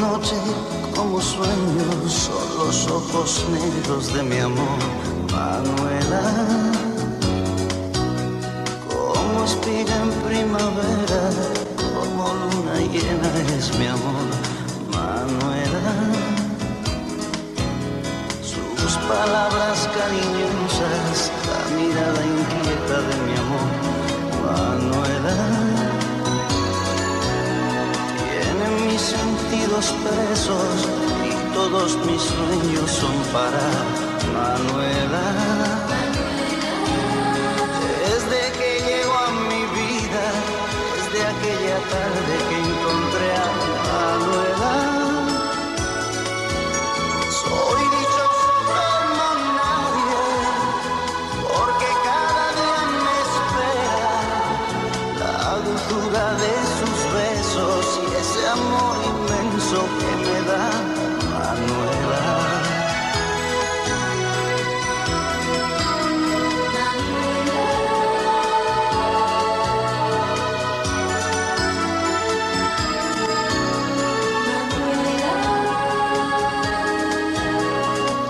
noche como sueño, son los ojos negros de mi amor, Manuela. Como espiga en primavera, como luna llena es mi amor, Manuela. Sus palabras cariñosas, la mirada inquieta de mi amor, Manuela. Sentidos presos y todos mis sueños son para Manuela. Desde que llegó a mi vida, desde aquella tarde que encontré a Manuela, soy dichoso como nadie, porque cada día me espera la dulzura de sus besos y ese amor que me da Manuela.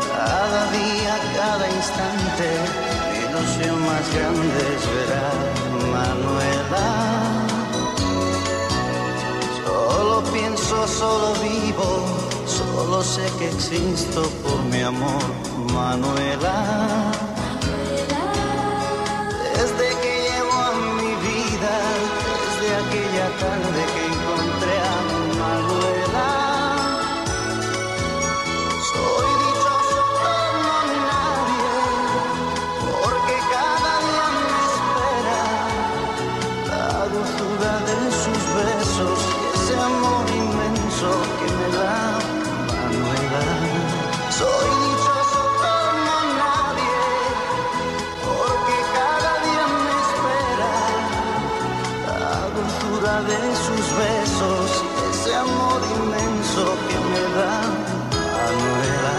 Cada día, cada instante, mi ilusión más grande es ver a Manuela. Solo vivo, solo sé que existo por mi amor, Manuela. Desde que llegó a mi vida, desde aquella tarde que encontré a Manuela, soy dichoso como nadie, porque cada día me espera la dulzura de sus besos y ese amor que me da Manuela. Soy dichoso como nadie, porque cada día me espera la dulzura de sus besos, ese amor inmenso que me da Manuela.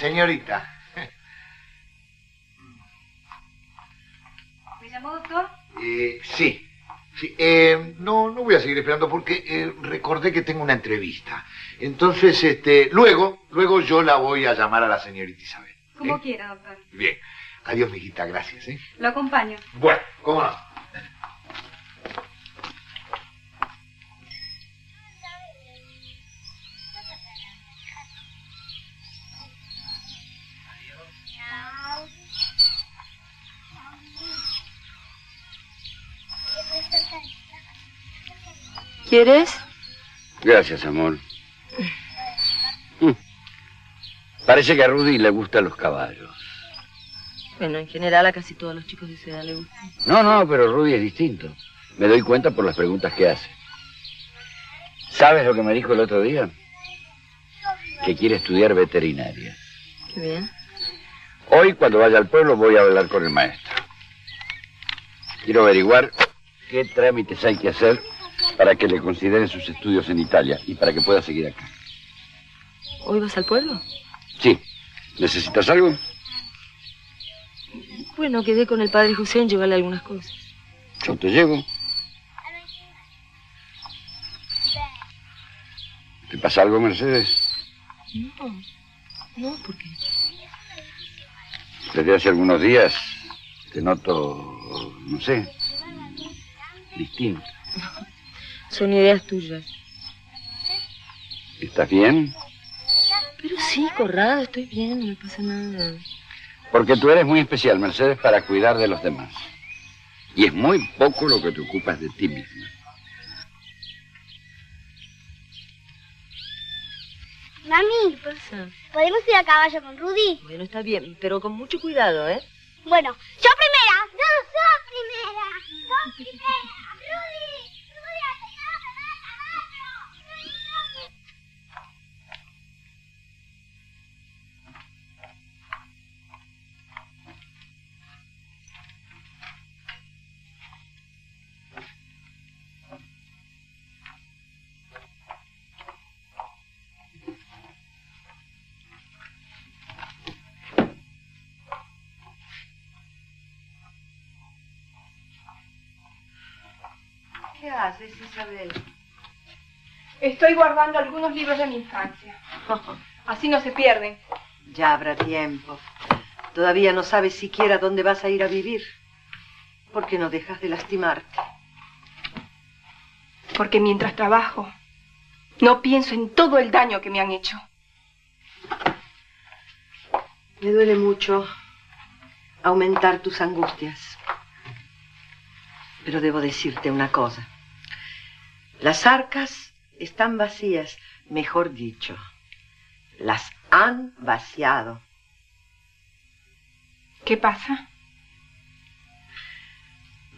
Señorita. ¿Me llamó, doctor? Sí. No voy a seguir esperando porque recordé que tengo una entrevista. Entonces, luego yo la voy a llamar a la señorita Isabel. Como quiera, doctor. Bien. Adiós, mijita. Gracias, ¿eh? Lo acompaño. Bueno, cómo no. ¿Quieres? Gracias, amor. Parece que a Rudy le gustan los caballos. Bueno, en general a casi todos los chicos de su edad le gustan. No, pero Rudy es distinto. Me doy cuenta por las preguntas que hace. ¿Sabes lo que me dijo el otro día? Que quiere estudiar veterinaria. Qué bien. Hoy, cuando vaya al pueblo, voy a hablar con el maestro. Quiero averiguar qué trámites hay que hacer para que le consideren sus estudios en Italia y para que pueda seguir acá. ¿Hoy vas al pueblo? Sí. ¿Necesitas algo? Bueno, quedé con el padre José en llevarle algunas cosas. Yo te llevo. ¿Te pasa algo, Mercedes? No, ¿por qué? Desde hace algunos días te noto, no sé, distinto. Son ideas tuyas. ¿Estás bien? Pero sí, Corrado, estoy bien, no me pasa nada. Porque tú eres muy especial, Mercedes, para cuidar de los demás. Y es muy poco lo que te ocupas de ti misma. Mami, ¿qué pasa? ¿Podemos ir a caballo con Rudy? Bueno, está bien, pero con mucho cuidado, ¿eh? Bueno, yo primera. No, yo primera. Rudy. haces, Isabel? Estoy guardando algunos libros de mi infancia. Así no se pierden. Ya habrá tiempo. Todavía no sabes siquiera dónde vas a ir a vivir. ¿Por qué no dejas de lastimarte? Porque mientras trabajo, no pienso en todo el daño que me han hecho. Me duele mucho aumentar tus angustias. Pero debo decirte una cosa. Las arcas están vacías, mejor dicho. Las han vaciado. ¿Qué pasa?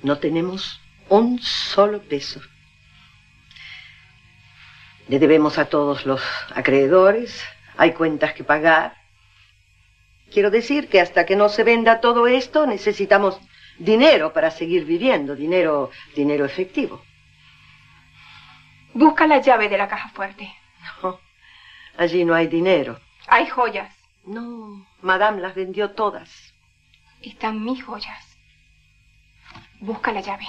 No tenemos un solo peso. Le debemos a todos los acreedores, hay cuentas que pagar. Quiero decir que hasta que no se venda todo esto, necesitamos dinero para seguir viviendo, dinero efectivo. Busca la llave de la caja fuerte. No, allí no hay dinero. Hay joyas. No, madame las vendió todas. Están mis joyas. Busca la llave.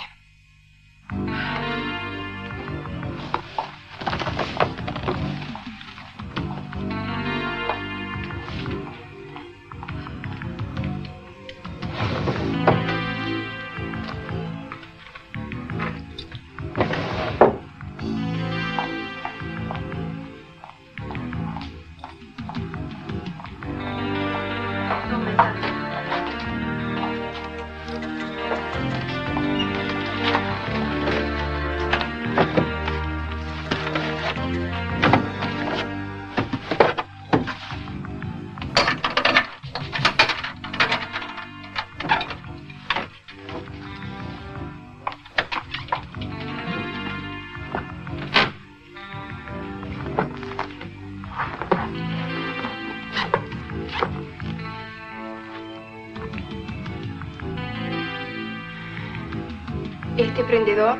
Este prendedor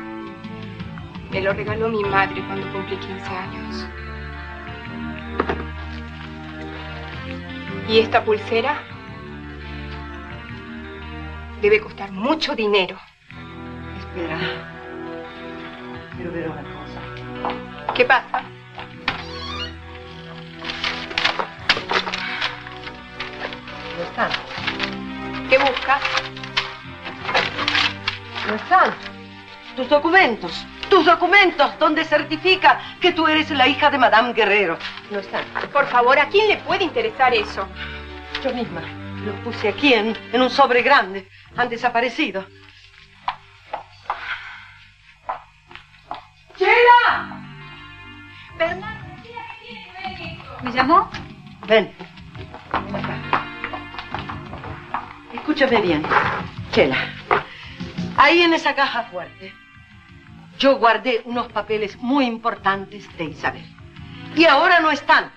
me lo regaló mi madre cuando cumplí 15 años. Y esta pulsera debe costar mucho dinero. Espera. Quiero ver una cosa. ¿Qué pasa? No están. ¿Qué buscas? No están. Tus documentos donde certifica que tú eres la hija de Madame Guerrero. No están. Por favor, ¿a quién le puede interesar eso? Yo misma los puse aquí en un sobre grande. Han desaparecido. ¡Chela! Bernardo, mira que tiene que venir. ¿Me llamó? Ven. Ven acá. Escúchame bien, Chela. Ahí en esa caja fuerte. Yo guardé unos papeles muy importantes de Isabel. Y ahora no están.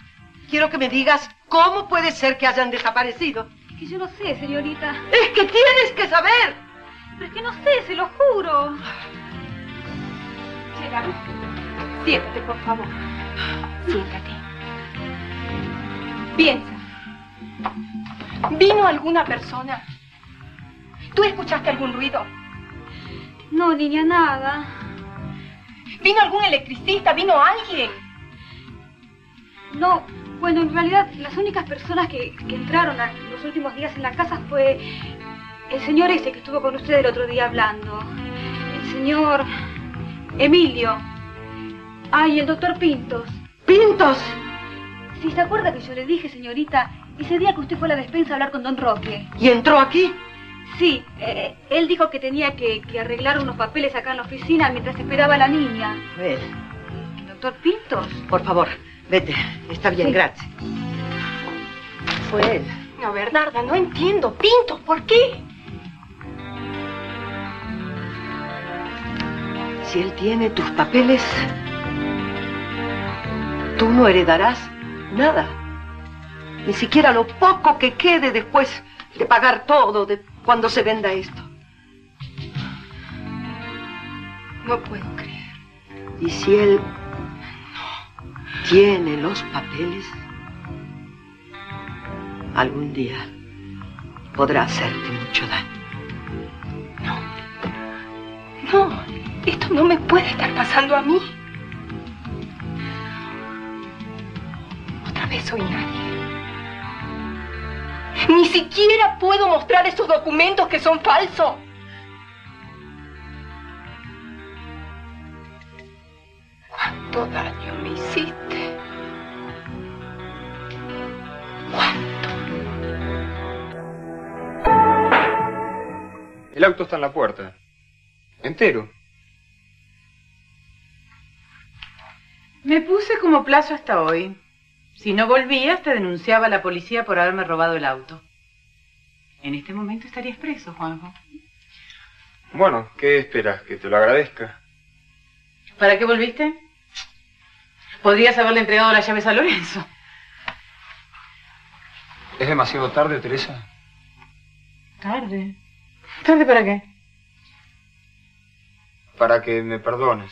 Quiero que me digas cómo puede ser que hayan desaparecido. Es que yo no sé, señorita. ¡Es que tienes que saber! Pero es que no sé, se lo juro. Chela, siéntate, por favor. Siéntate. Piensa. ¿Vino alguna persona? ¿Tú escuchaste algún ruido? No, niña, nada. ¿Vino algún electricista? ¿Vino alguien? No, bueno, en realidad las únicas personas que entraron los últimos días en la casa fue el señor ese que estuvo con usted el otro día hablando. El señor Emilio. Ah, y el doctor Pintos. ¿Pintos? Sí, ¿se acuerda que yo le dije, señorita, ese día que usted fue a la despensa a hablar con don Roque? ¿Y entró aquí? Sí, él dijo que tenía que arreglar unos papeles acá en la oficina mientras esperaba a la niña. ¿Ves? ¿El doctor Pintos? Por favor, vete. Está bien, sí. Gracias. Fue él. No, Bernarda, no entiendo. Pintos, ¿por qué? Si él tiene tus papeles, tú no heredarás nada. Ni siquiera lo poco que quede después de pagar todo, de cuando se venda esto. No puedo creer. Y si él no tiene los papeles, algún día podrá hacerte mucho daño. No. No. Esto no me puede estar pasando a mí. Otra vez soy nadie. Ni siquiera puedo mostrar esos documentos que son falsos. ¿Cuánto daño me hiciste? ¿Cuánto? El auto está en la puerta. Entero. Me puse como plazo hasta hoy. Si no volvías, te denunciaba a la policía por haberme robado el auto. En este momento estarías preso, Juanjo. Bueno, ¿qué esperas? ¿Que te lo agradezca? ¿Para qué volviste? Podrías haberle entregado las llaves a Lorenzo. ¿Es demasiado tarde, Teresa? ¿Tarde? ¿Tarde para qué? Para que me perdones.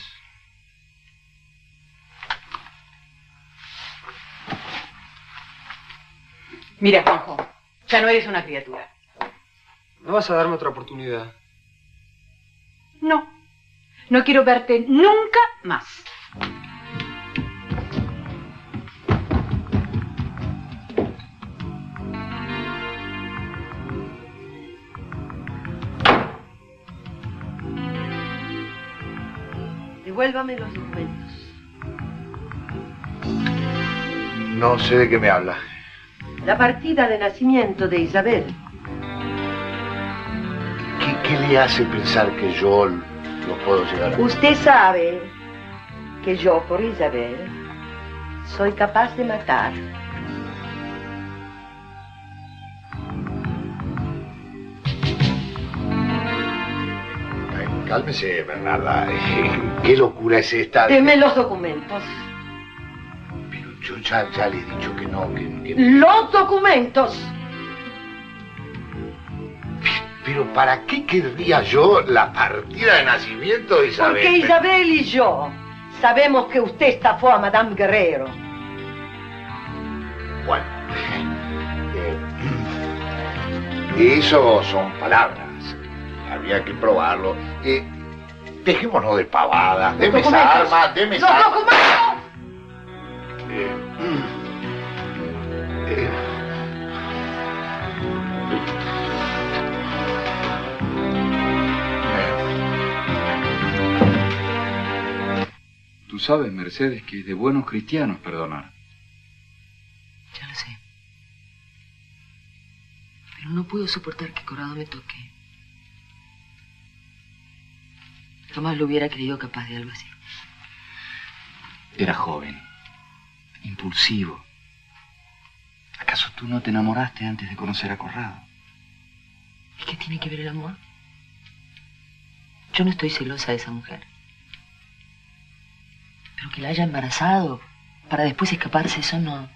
Mira, Juanjo, ya no eres una criatura. ¿No vas a darme otra oportunidad? No. No quiero verte nunca más. Devuélvame los documentos. No sé de qué me habla. La partida de nacimiento de Isabel. ¿Qué le hace pensar que yo lo puedo llegar a...? Usted sabe que yo, por Isabel, soy capaz de matar. Ay, cálmese, Bernarda. ¿Qué locura es esta? Deme los documentos. Yo ya le he dicho que no, ¡Los documentos! Pero ¿para qué querría yo la partida de nacimiento de Isabel? Porque Isabel y yo sabemos que usted estafó a Madame Guerrero. Bueno, eso son palabras. Habría que probarlo. Dejémonos de pavadas. Deme esa arma, deme esa arma. ¡Los documentos! Tú sabes, Mercedes, que es de buenos cristianos perdonar. Ya lo sé. Pero no puedo soportar que Corrado me toque. Jamás lo hubiera creído capaz de algo así. Era joven. Impulsivo. ¿Acaso tú no te enamoraste antes de conocer a Corrado? ¿Y qué tiene que ver el amor? Yo no estoy celosa de esa mujer. Pero que la haya embarazado para después escaparse, eso no...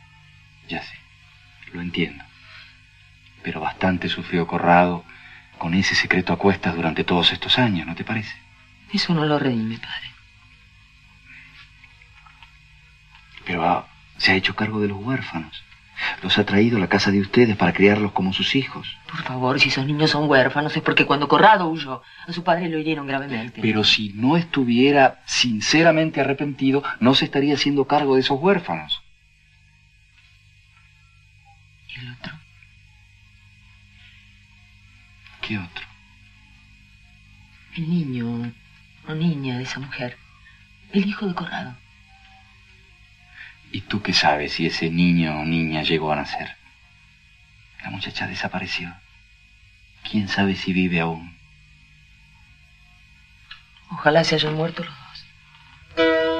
Ya sé, lo entiendo. Pero bastante sufrió Corrado con ese secreto a cuestas durante todos estos años, ¿no te parece? Eso no lo redime, padre. Pero se ha hecho cargo de los huérfanos. Los ha traído a la casa de ustedes para criarlos como sus hijos. Por favor, si esos niños son huérfanos es porque cuando Corrado huyó, a su padre lo hirieron gravemente. Pero si no estuviera sinceramente arrepentido, no se estaría haciendo cargo de esos huérfanos. ¿Y el otro? ¿Qué otro? El niño o niña de esa mujer. El hijo de Corrado. ¿Y tú qué sabes si ese niño o niña llegó a nacer? La muchacha desapareció. ¿Quién sabe si vive aún? Ojalá se hayan muerto los dos.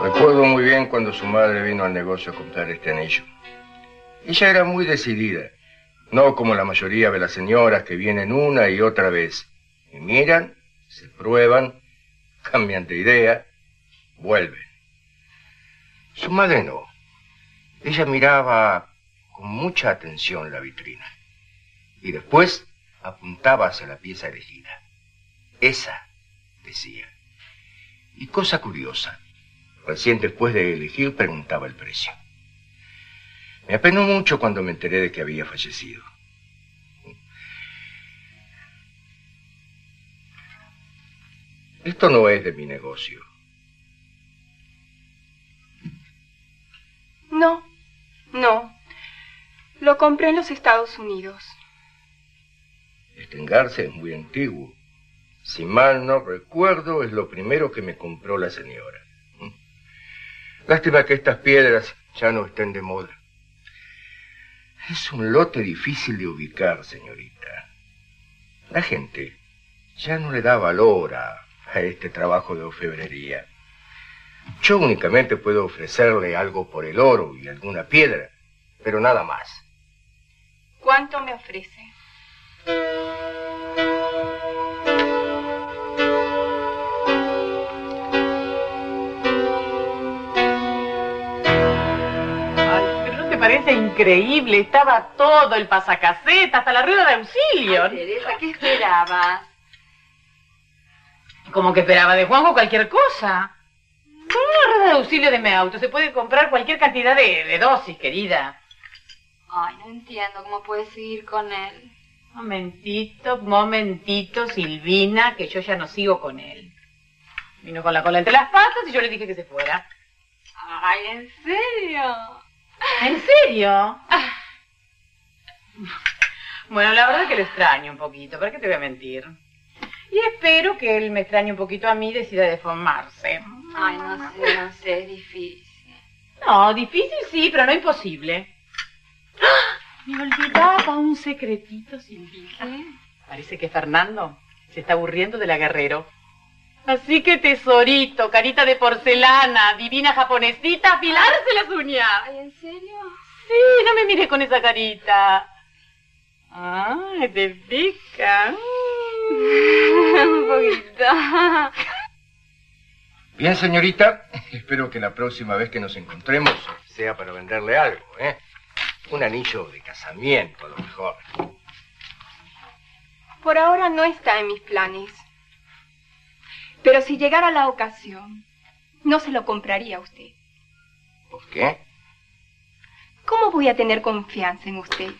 Recuerdo muy bien cuando su madre vino al negocio a comprar este anillo. Ella era muy decidida. No como la mayoría de las señoras que vienen una y otra vez. Y miran, se prueban... cambian de idea, vuelven. Su madre no. Ella miraba con mucha atención la vitrina. Y después apuntaba hacia la pieza elegida. Esa, decía. Y cosa curiosa, recién después de elegir preguntaba el precio. Me apenó mucho cuando me enteré de que había fallecido. Esto no es de mi negocio. No, no. Lo compré en los Estados Unidos. Estengarse es muy antiguo. Si mal no recuerdo, es lo primero que me compró la señora. Lástima que estas piedras ya no estén de moda. Es un lote difícil de ubicar, señorita. La gente ya no le da valor a este trabajo de orfebrería. Yo únicamente puedo ofrecerle algo por el oro y alguna piedra, pero nada más. ¿Cuánto me ofrece? Parece increíble, estaba todo el pasacaseta, hasta la rueda de auxilio. Ay, Teresa, ¿qué esperaba? Como que esperaba de Juanjo cualquier cosa. Con una rueda de auxilio de mi auto se puede comprar cualquier cantidad de dosis, querida. Ay, no entiendo cómo puedes seguir con él. Momentito, momentito, Silvina, que yo ya no sigo con él. Vino con la cola entre las patas y yo le dije que se fuera. Ay, ¿en serio? ¿En serio? Bueno, la verdad es que lo extraño un poquito, ¿para qué te voy a mentir? Y espero que él me extrañe un poquito a mí y decida deformarse. Ay, no sé, es difícil. No, difícil sí, pero no imposible. Me olvidaba un secretito, Silvita. Parece que Fernando se está aburriendo de la Guerrero. Así que, tesorito, carita de porcelana, divina japonesita, afilarse las uñas. Ay, ¿en serio? Sí, no me mires con esa carita. Ay, te pica. Un poquito. Bien, señorita, espero que la próxima vez que nos encontremos sea para venderle algo, ¿eh? Un anillo de casamiento, a lo mejor. Por ahora no está en mis planes. Pero si llegara la ocasión, no se lo compraría a usted. ¿Por qué? ¿Cómo voy a tener confianza en usted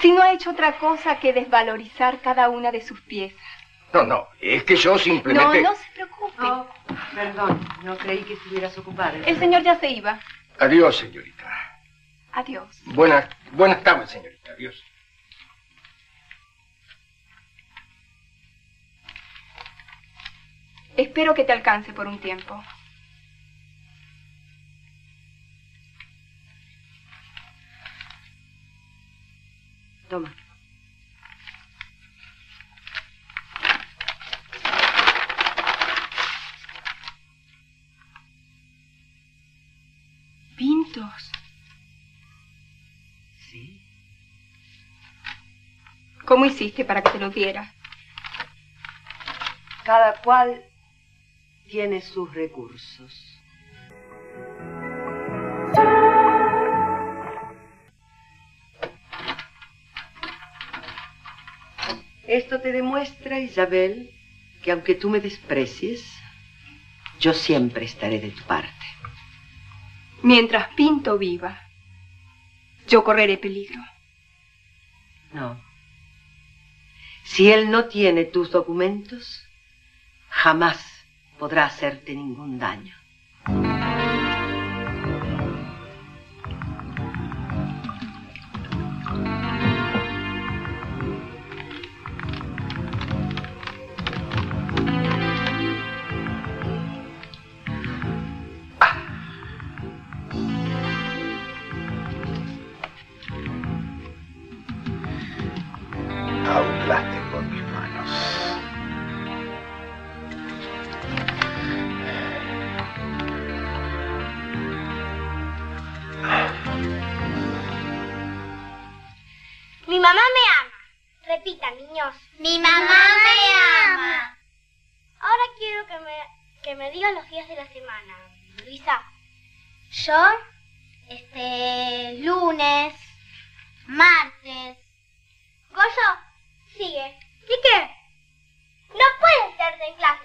si no ha hecho otra cosa que desvalorizar cada una de sus piezas? No, no, es que yo simplemente... No, no se preocupe. Oh, perdón, no creí que estuvieras ocupada. El señor ya se iba. Adiós, señorita. Adiós. Buenas tardes, señorita. Adiós. Espero que te alcance por un tiempo. Toma. Pintos. Sí. ¿Cómo hiciste para que te lo diera? Cada cual tiene sus recursos. Esto te demuestra, Isabel, que aunque tú me desprecies, yo siempre estaré de tu parte. Mientras Pinto viva, yo correré peligro. No. Si él no tiene tus documentos, jamás podrá hacerte ningún daño. Lunes, martes. Goyo, sigue. ¿Y qué? No puedes quedarte en clase.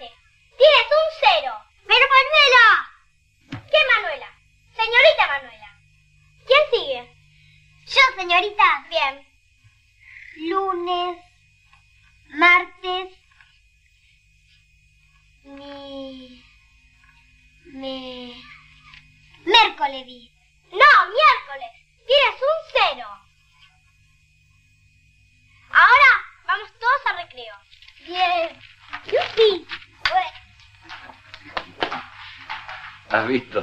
Tienes un 0. ¡Pero Manuela! ¿Qué Manuela? Señorita Manuela. ¿Quién sigue? Yo, señorita. Bien. Lunes, martes, Miércoles vi. No, miércoles. Tienes un 0. Ahora vamos todos al recreo. Bien. Yupi. ¿Has visto?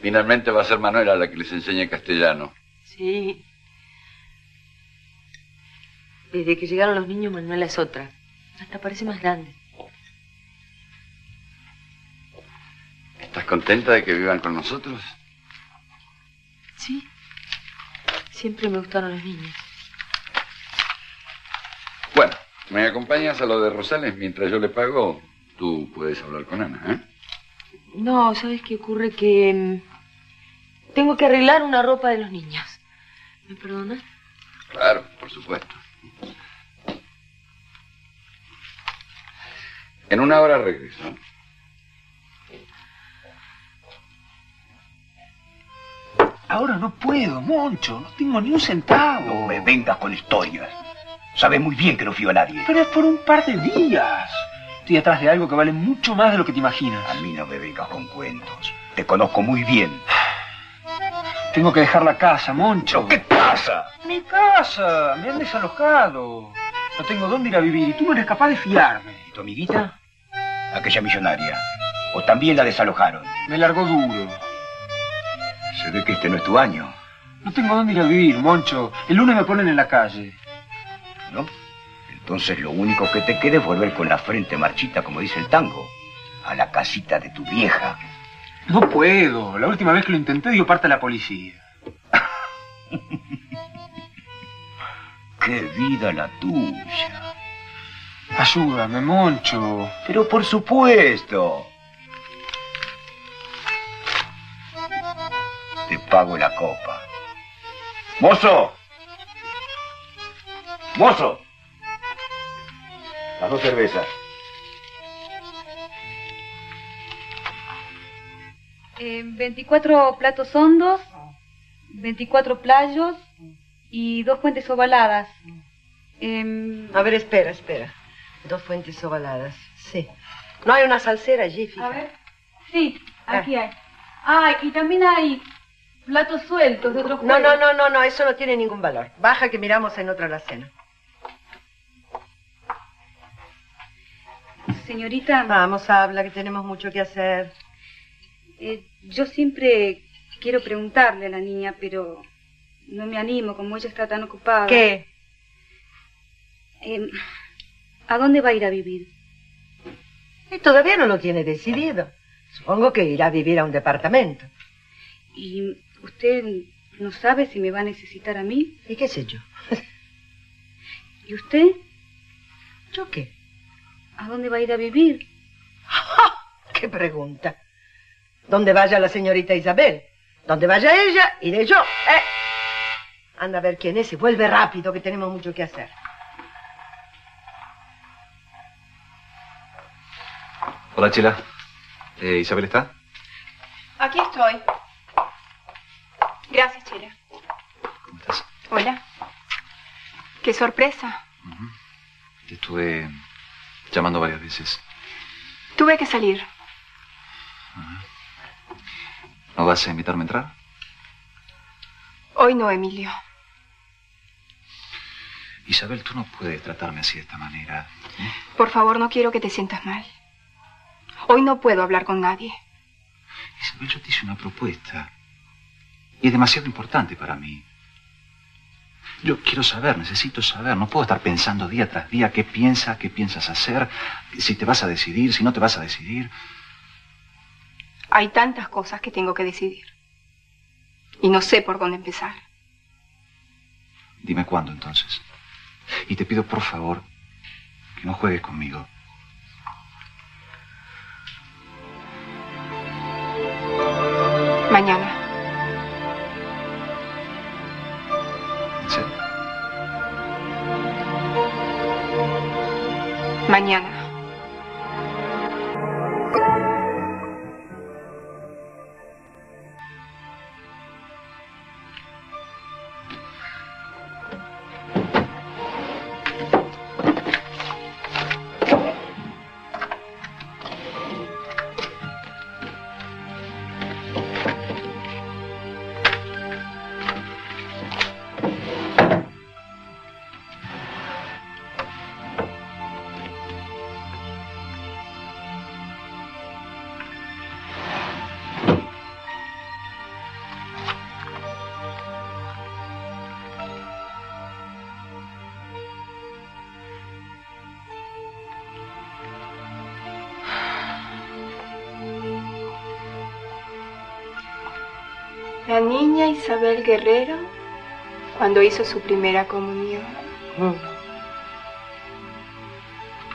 Finalmente va a ser Manuela la que les enseñe castellano. Sí. Desde que llegaron los niños, Manuela es otra. Hasta parece más grande. ¿Estás contenta de que vivan con nosotros? Sí. Siempre me gustaron los niños. Bueno, me acompañas a lo de Rosales mientras yo le pago. Tú puedes hablar con Ana, ¿eh? No, ¿sabes qué ocurre? Que tengo que arreglar una ropa de los niños. ¿Me perdonas? Claro, por supuesto. En una hora regreso. Ahora no puedo, Moncho. No tengo ni un centavo. No me vengas con historias. Sabes muy bien que no fío a nadie. Pero es por un par de días. Estoy atrás de algo que vale mucho más de lo que te imaginas. A mí no me vengas con cuentos. Te conozco muy bien. Tengo que dejar la casa, Moncho. ¿Qué casa? Mi casa. Me han desalojado. No tengo dónde ir a vivir y tú no eres capaz de fiarme. ¿Y tu amiguita? Aquella millonaria. ¿O también la desalojaron? Me largó duro. Se ve que este no es tu año. No tengo dónde ir a vivir, Moncho. El lunes me ponen en la calle. ¿No? Entonces lo único que te queda es volver con la frente marchita, como dice el tango, a la casita de tu vieja. No puedo. La última vez que lo intenté dio parte a la policía. ¡Qué vida la tuya! Ayúdame, Moncho. Pero por supuesto. Te pago la copa. ¡Mozo! ¡Mozo! Las 2 cervezas. En 24 platos hondos, 24 playos y 2 fuentes ovaladas. A ver, espera. 2 fuentes ovaladas, sí. ¿No hay una salsera allí, fija? A ver. Sí, aquí hay. Ah, y también hay... platos sueltos de otros juegos. No, eso no tiene ningún valor. Baja que miramos en otra alacena. Señorita... Vamos, habla, que tenemos mucho que hacer. Yo siempre quiero preguntarle a la niña, pero no me animo, como ella está tan ocupada. ¿Qué? ¿A dónde va a ir a vivir? Todavía no lo tiene decidido. Supongo que irá a vivir a un departamento. ¿Y usted no sabe si me va a necesitar a mí? ¿Y qué sé yo? ¿Y usted? ¿Yo qué? ¿A dónde va a ir a vivir? ¡Qué pregunta! ¿Dónde vaya la señorita Isabel? ¿Dónde vaya ella? Iré yo. Anda a ver quién es y vuelve rápido, que tenemos mucho que hacer. Hola, Chela. ¿Isabel está? Aquí estoy. Gracias, Chela. ¿Cómo estás? Hola. Qué sorpresa. Te estuve llamando varias veces. Tuve que salir. ¿No vas a invitarme a entrar? Hoy no, Emilio. Isabel, tú no puedes tratarme así de esta manera. Por favor, no quiero que te sientas mal. Hoy no puedo hablar con nadie. Isabel, yo te hice una propuesta. Y es demasiado importante para mí. Yo quiero saber, necesito saber. No puedo estar pensando día tras día qué piensas hacer, si te vas a decidir, si no te vas a decidir. Hay tantas cosas que tengo que decidir. Y no sé por dónde empezar. Dime cuándo, entonces. Y te pido, por favor, que no juegues conmigo. Mañana. Mañana. La niña Isabel Guerrero, cuando hizo su primera comunión.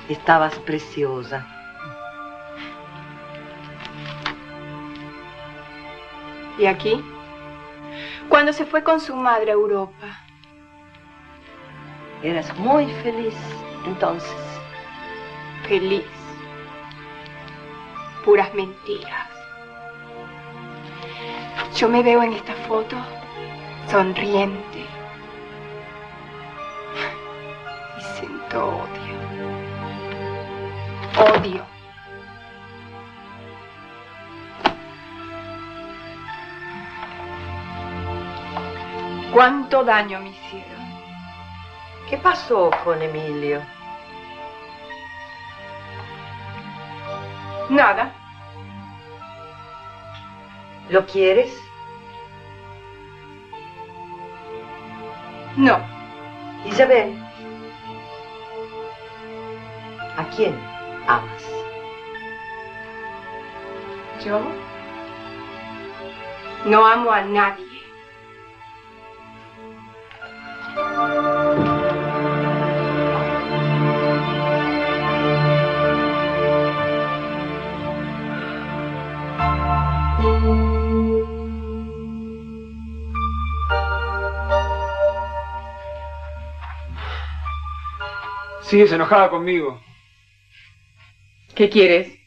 Estabas preciosa. Y aquí, cuando se fue con su madre a Europa. Eras muy feliz, entonces. Feliz. Puras mentiras. Yo me veo en esta foto sonriente. Y siento odio. Odio. ¿Cuánto daño me hicieron? ¿Qué pasó con Emilio? Nada. ¿Lo quieres? No. Isabel, ¿a quién amas? ¿Yo? No amo a nadie. Sí, se enojaba conmigo. ¿Qué quieres?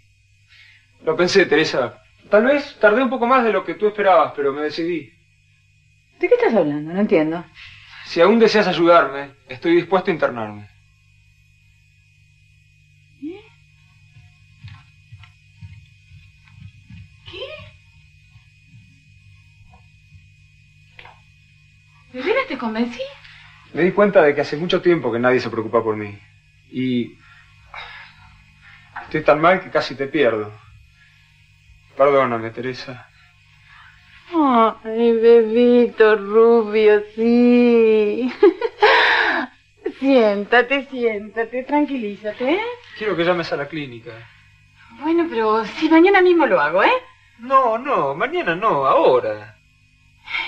Lo pensé, Teresa. Tal vez tardé un poco más de lo que tú esperabas, pero me decidí. ¿De qué estás hablando? No entiendo. Si aún deseas ayudarme, estoy dispuesto a internarme. ¿Qué? ¿De veras te convencí? Me di cuenta de que hace mucho tiempo que nadie se preocupa por mí. Y estoy tan mal que casi te pierdo. Perdóname, Teresa. Ay, bebito rubio, sí. Siéntate, siéntate, tranquilízate, ¿eh? Quiero que llames a la clínica. Bueno, pero si mañana mismo lo hago, ¿eh? No, no, mañana no, ahora.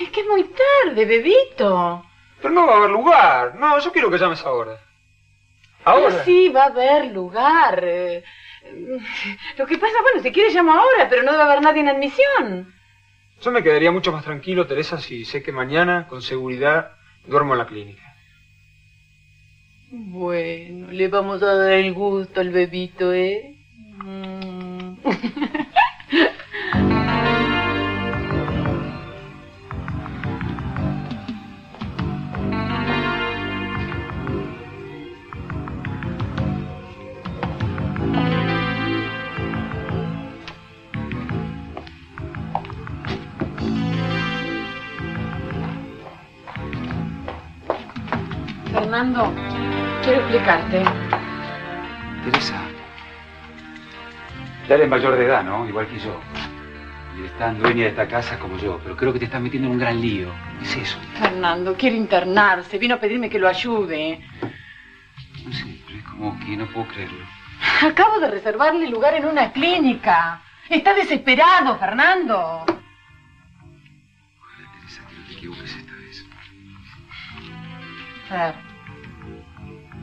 Es que es muy tarde, bebito. Pero no va a haber lugar. No, yo quiero que llames ahora. ¿Ahora? Ah, sí, va a haber lugar. Lo que pasa, bueno, si quieres llamo ahora, pero no debe haber nadie en admisión. Yo me quedaría mucho más tranquilo, Teresa, si sé que mañana, con seguridad, duermo en la clínica. Bueno, le vamos a dar el gusto al bebito, ¿eh? Fernando, quiero explicarte. Teresa, ya eres mayor de edad, ¿no? Igual que yo. Y eres tan dueña de esta casa como yo, pero creo que te estás metiendo en un gran lío. ¿Qué es eso? Fernando, quiere internarse. Vino a pedirme que lo ayude. No sé, pero es como que no puedo creerlo. Acabo de reservarle lugar en una clínica. Está desesperado, Fernando. Ojalá, Teresa, que no te equivoques esta vez. Fer.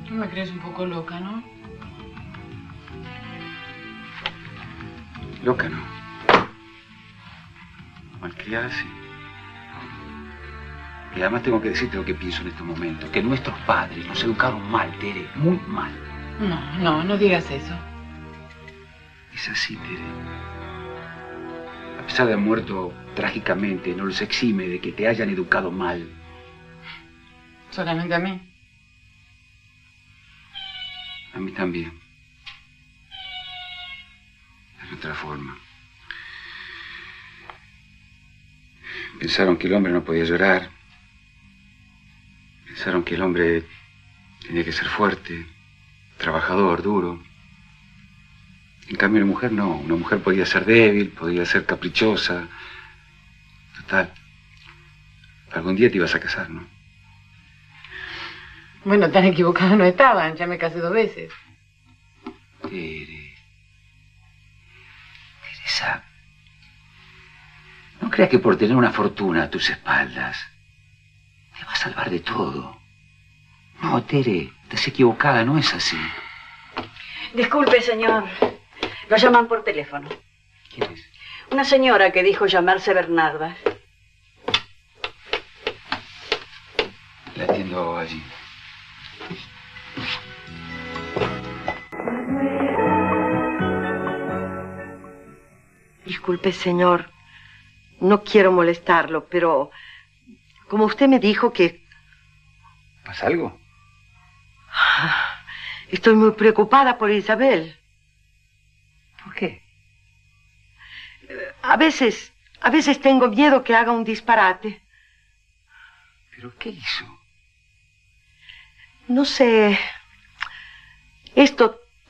Tú me crees un poco loca, ¿no? Loca no. Malcriada sí. Y además tengo que decirte lo que pienso en estos momentos. Que nuestros padres nos educaron mal, Tere. Muy mal. No, no, no digas eso. Es así, Tere. A pesar de haber muerto trágicamente, no los exime de que te hayan educado mal. Solamente a mí. A mí también. De otra forma. Pensaron que el hombre no podía llorar. Pensaron que el hombre tenía que ser fuerte, trabajador, duro. En cambio, la mujer no. Una mujer podía ser débil, podía ser caprichosa. Total. Algún día te ibas a casar, ¿no? Bueno, tan equivocados no estaban. Ya me casé 2 veces. Teresa. No No creas que por tener una fortuna a tus espaldas te va a salvar de todo. No, Tere, estás equivocada, no es así. Disculpe, señor. Lo llaman por teléfono. ¿Quién es? Una señora que dijo llamarse Bernarda. La atiendo allí. Disculpe, señor. No quiero molestarlo, pero... como usted me dijo que... ¿Pasa algo? Estoy muy preocupada por Isabel. ¿Por qué? A veces tengo miedo que haga un disparate. ¿Pero qué hizo? No sé.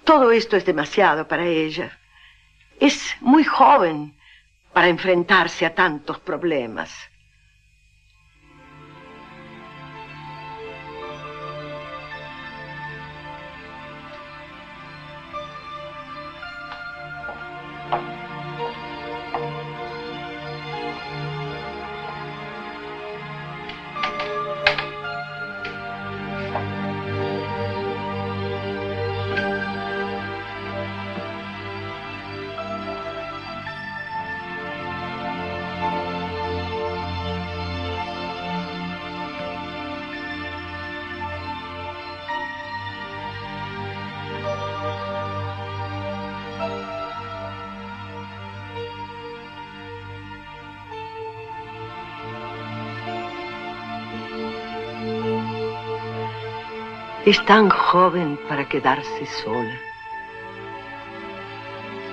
Todo esto es demasiado para ella. Es muy joven para enfrentarse a tantos problemas. Es tan joven para quedarse sola.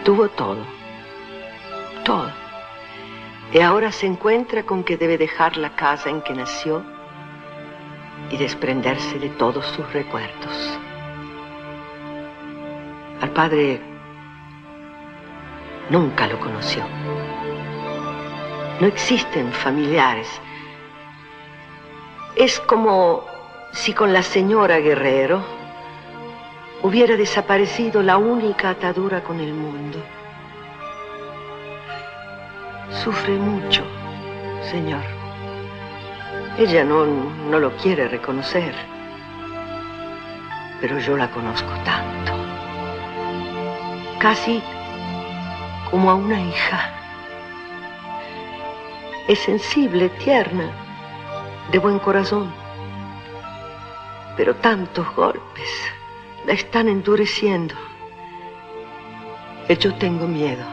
Tuvo todo. Todo. Y ahora se encuentra con que debe dejar la casa en que nació y desprenderse de todos sus recuerdos. Al padre nunca lo conoció. No existen familiares. Es como... si con la señora Guerrero hubiera desaparecido la única atadura con el mundo. Sufre mucho, señor. Ella no lo quiere reconocer. Pero yo la conozco tanto. Casi como a una hija. Es sensible, tierna, de buen corazón. Pero tantos golpes la están endureciendo. Yo tengo miedo.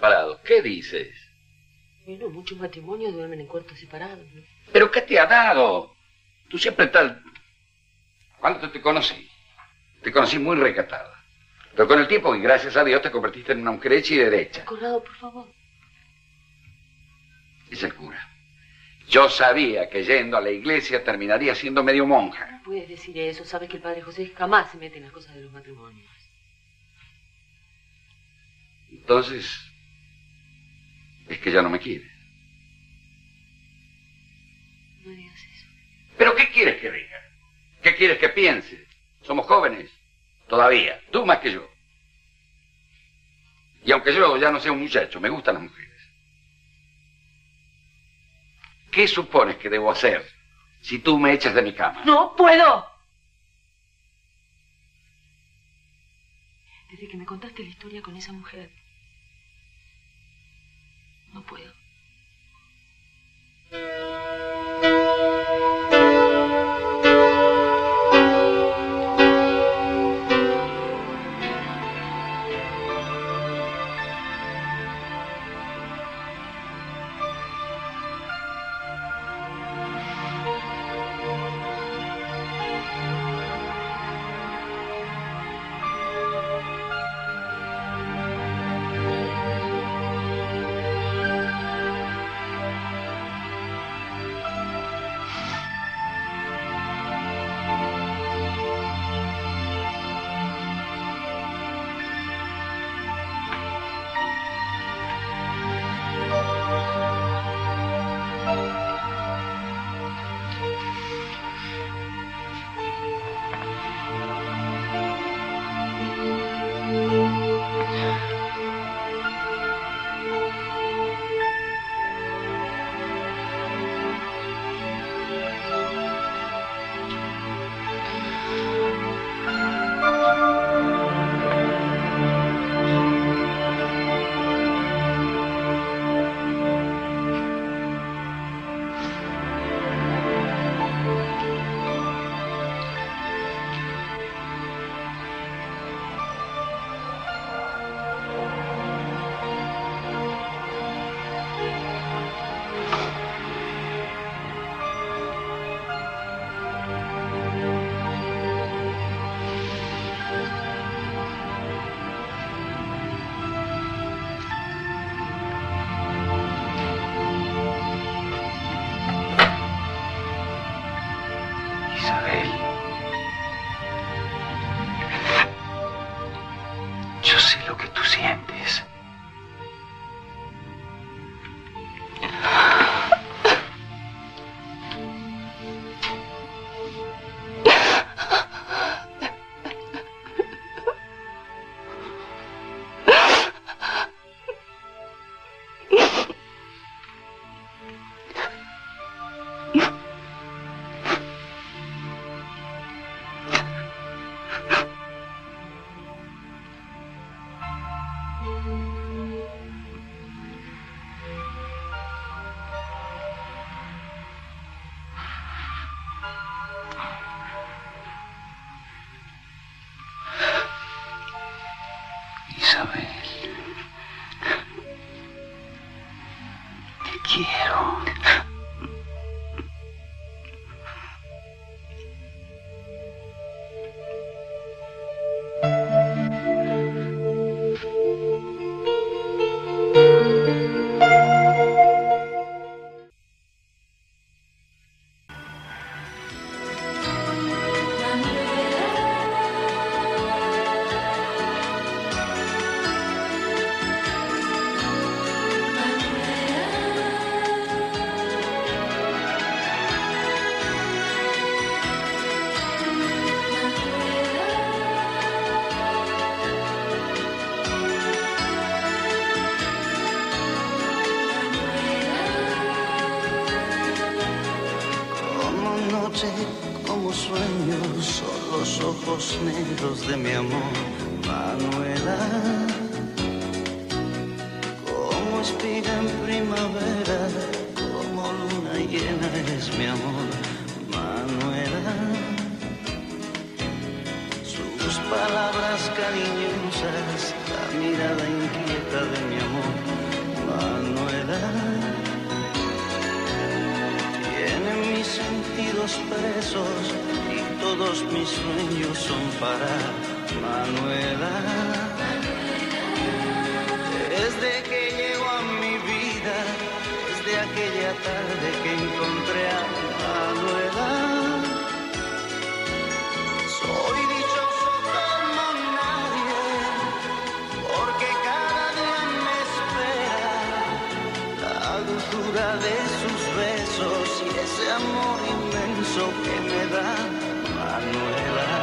Separados. ¿Qué dices? No, muchos matrimonios duermen en cuartos separados, ¿no? ¿Pero qué te ha dado? Tú siempre tal... ¿Cuándo te conocí? Te conocí muy recatada. Pero con el tiempo, y gracias a Dios, te convertiste en una mujer hecha y derecha. Corrado, por favor. Es el cura. Yo sabía que yendo a la iglesia terminaría siendo medio monja. No puedes decir eso. Sabes que el padre José jamás se mete en las cosas de los matrimonios. Entonces... es que ya no me quiere. No digas eso. ¿Pero qué quieres que diga? ¿Qué quieres que piense? Somos jóvenes. Todavía. Tú más que yo. Y aunque yo ya no sea un muchacho, me gustan las mujeres. ¿Qué supones que debo hacer si tú me echas de mi cama? ¡No puedo! Desde que me contaste la historia con esa mujer... no puedo. Isabel. Te quiero. De mi amor, Manuela, como espiga en primavera, como luna llena eres mi amor, Manuela. Sus palabras cariñosas, la mirada inquieta de mi amor, Manuela. Tiene mis sentidos presos. Todos mis sueños son para Manuela. Desde que llegó a mi vida, desde aquella tarde que encontré a Manuela, soy dichoso como nadie, porque cada día me espera la dulzura de sus besos y ese amor inmenso que me da Manuela.